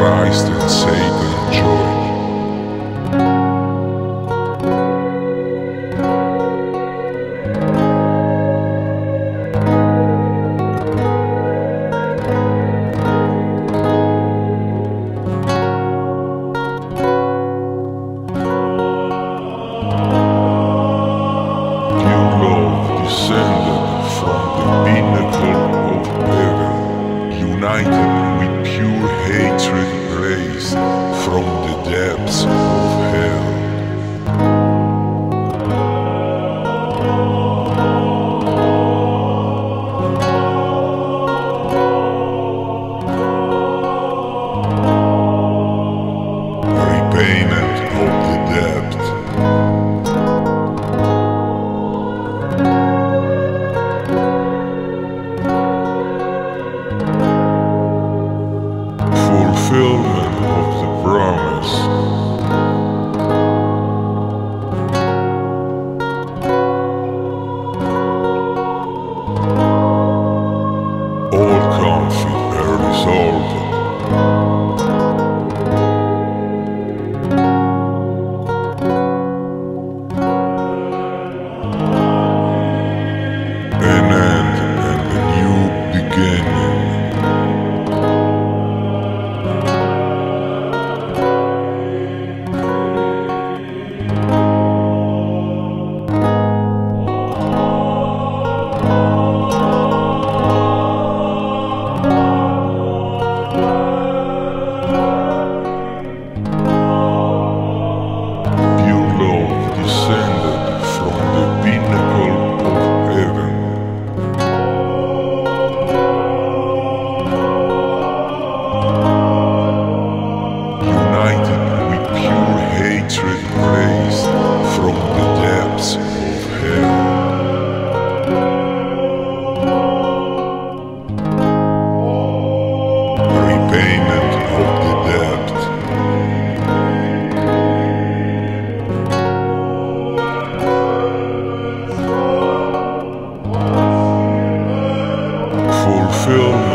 Christ and Satan joy. With pure hatred raised from the depths of hell. Repayment of the debt. Fulfillment of the promise. All conflict are resolved. An end and a new beginning. Payment of the debt. Fulfillment